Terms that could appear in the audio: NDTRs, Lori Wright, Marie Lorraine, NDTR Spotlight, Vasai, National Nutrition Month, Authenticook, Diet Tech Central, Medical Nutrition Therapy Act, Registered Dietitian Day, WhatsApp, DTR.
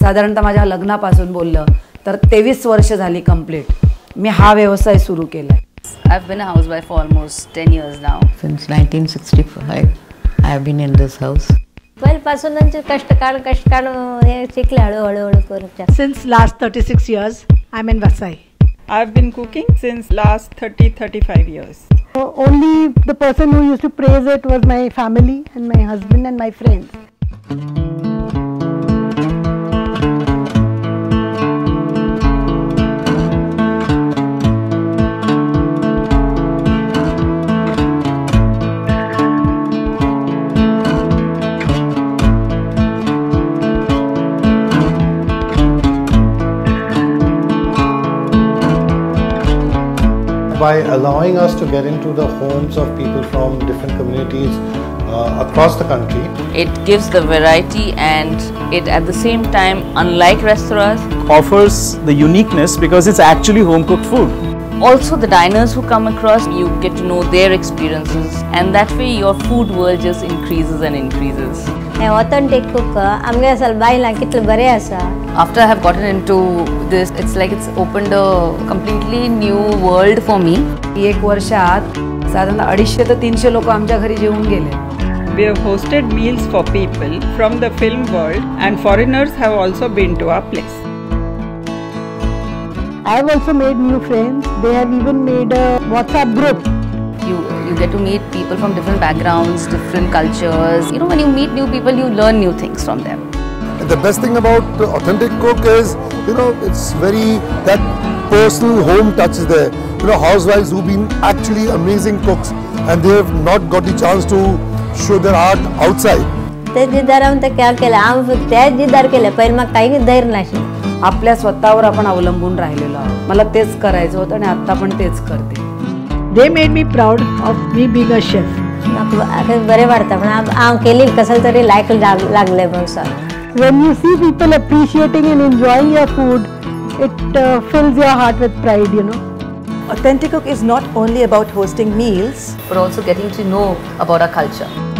साधारणतः माझ्या लग्नापासून बोललं तर 23 वर्ष झाली कंप्लीट मी हा व्यवसाय सुरू केला. I've been a housewife for almost 10 years now. Since 1965 I have been in this house. पहिल्यापासूनच कष्ट काढ हे शिकले हळूहळू करून. Since last 36 years I'm in Vasai. I've been cooking since last 30-35 years. Only the person who used to praise it was my family and my husband and my friends. By allowing us to get into the homes of people from different communities across the country. It gives the variety and it at the same time, unlike restaurants, offers the uniqueness because it's actually home cooked food. Also the diners who come across, you get to know their experiences and that way your food world just increases and increases. Authenticook, after I have gotten into this, it's like it's opened a completely new world for me. एक वर्षात साधारण 250 ते 300 लोक आमच्या घरी जेवून गेले. We have hosted meals for people from the film world and foreigners have also been to our place. I have also made new friends. They have even made a WhatsApp group. You get to meet people from different backgrounds, different cultures. You know, when you meet new people, you learn new things from them. The best thing about Authenticook is, you know, it's very, that personal home touch is there. You know, housewives who've been actually amazing cooks and they have not got the chance to show their art outside. आपल्या स्वतःवर आपण अवलंबून राहिलेलो आहोत. मला तेच करायचं होतं आणि आता पण तेच करते. They made me proud of me being a chef. When you see people appreciating and enjoying your food, it fills your heart with pride, you know. Authenticook is not only about hosting meals, but also getting to know about our culture.